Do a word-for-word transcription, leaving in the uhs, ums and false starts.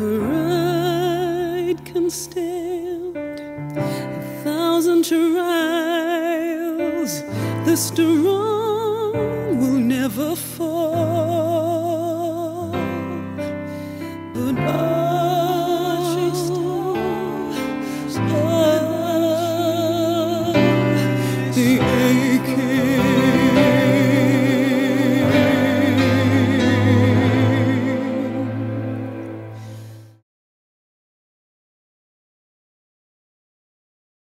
her right can stand a thousand trials. The strong will never fall.